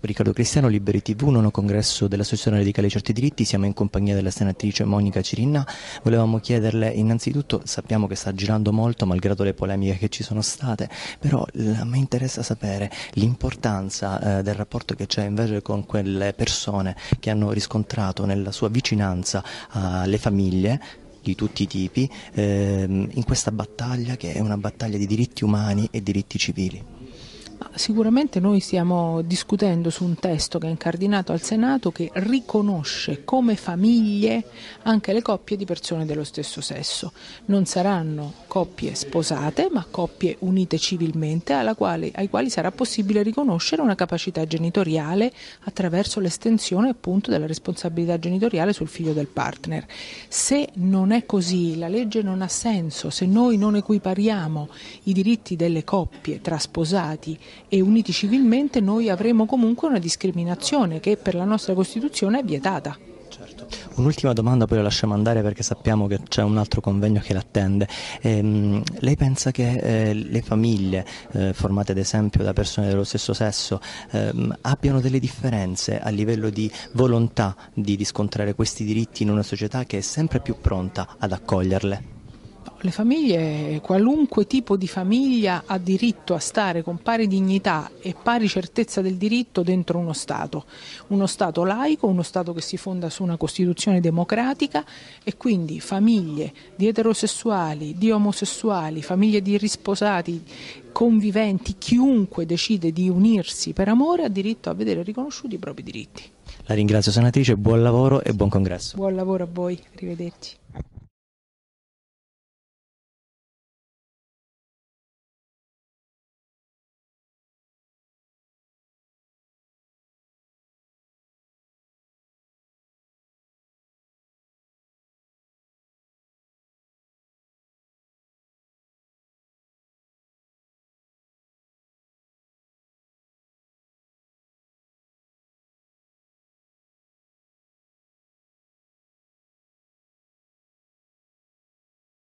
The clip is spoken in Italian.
Riccardo Cristiano, Liberi TV, nono congresso dell'Associazione Radicale Certi Diritti. Siamo in compagnia della senatrice Monica Cirinnà. Volevamo chiederle innanzitutto, sappiamo che sta girando molto malgrado le polemiche che ci sono state, però a me interessa sapere l'importanza del rapporto che c'è invece con quelle persone che hanno riscontrato nella sua vicinanza alle famiglie di tutti i tipi in questa battaglia che è una battaglia di diritti umani e diritti civili. Sicuramente noi stiamo discutendo su un testo che è incardinato al Senato, che riconosce come famiglie anche le coppie di persone dello stesso sesso. Non saranno coppie sposate, ma coppie unite civilmente, ai quali sarà possibile riconoscere una capacità genitoriale attraverso l'estensione appunto della responsabilità genitoriale sul figlio del partner. Se non è così, la legge non ha senso. Se noi non equipariamo i diritti delle coppie tra sposati e uniti civilmente, noi avremo comunque una discriminazione che per la nostra Costituzione è vietata. Certo. Un'ultima domanda, poi la lasciamo andare perché sappiamo che c'è un altro convegno che l'attende. Lei pensa che le famiglie formate ad esempio da persone dello stesso sesso abbiano delle differenze a livello di volontà di riscontrare questi diritti in una società che è sempre più pronta ad accoglierle? Le famiglie, qualunque tipo di famiglia, ha diritto a stare con pari dignità e pari certezza del diritto dentro uno Stato laico, uno Stato che si fonda su una Costituzione democratica, e quindi famiglie di eterosessuali, di omosessuali, famiglie di risposati, conviventi, chiunque decide di unirsi per amore ha diritto a vedere riconosciuti i propri diritti. La ringrazio senatrice, buon lavoro e buon congresso. Buon lavoro a voi, arrivederci.